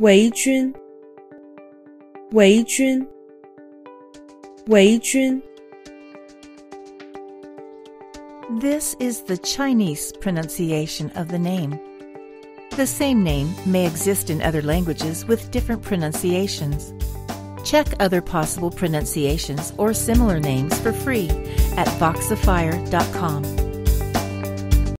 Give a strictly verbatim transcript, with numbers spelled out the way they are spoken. Weijun, Weijun, Weijun. This is the Chinese pronunciation of the name. The same name may exist in other languages with different pronunciations. Check other possible pronunciations or similar names for free at Voxifier dot com.